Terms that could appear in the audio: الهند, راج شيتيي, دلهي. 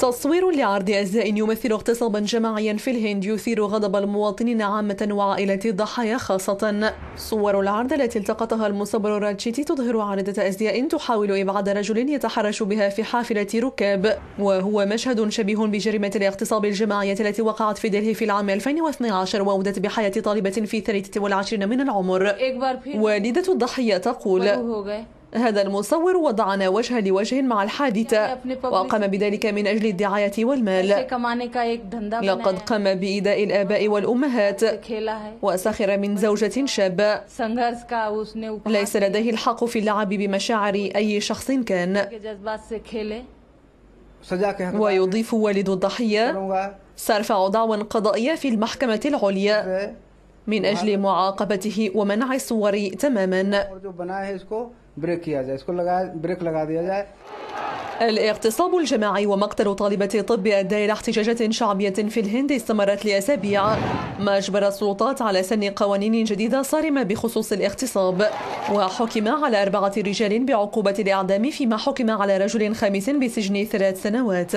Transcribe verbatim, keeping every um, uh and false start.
تصوير لعرض أزياء يمثل اغتصابا جماعيا في الهند يثير غضب المواطنين عامة وعائلات الضحايا خاصة. صور العرض التي التقطها المصور راج شيتيي تظهر عارضة أزياء تحاول إبعاد رجل يتحرش بها في حافلة ركاب، وهو مشهد شبيه بجريمة الاغتصاب الجماعية التي وقعت في دلهي في العام ألفين واثني عشر وأودت بحياة طالبة في ثلاثة والعشرين من العمر. والدة الضحية تقول: هذا المصور وضعنا وجها لوجه مع الحادثة وقام بذلك من أجل الدعاية والمال. لقد قام بإيذاء الآباء والأمهات وسخر من زوجة شابة، ليس لديه الحق في اللعب بمشاعر أي شخص كان. ويضيف والد الضحية: سأرفع دعوى قضائية في المحكمة العليا من أجل معاقبته ومنع الصور تماما. الاغتصاب الجماعي ومقتل طالبة طب أدى إلى احتجاجات شعبية في الهند استمرت لأسابيع، ما أجبر السلطات على سن قوانين جديدة صارمة بخصوص الاغتصاب، وحكم على أربعة رجال بعقوبة الإعدام، فيما حكم على رجل خامس بسجن ثلاث سنوات.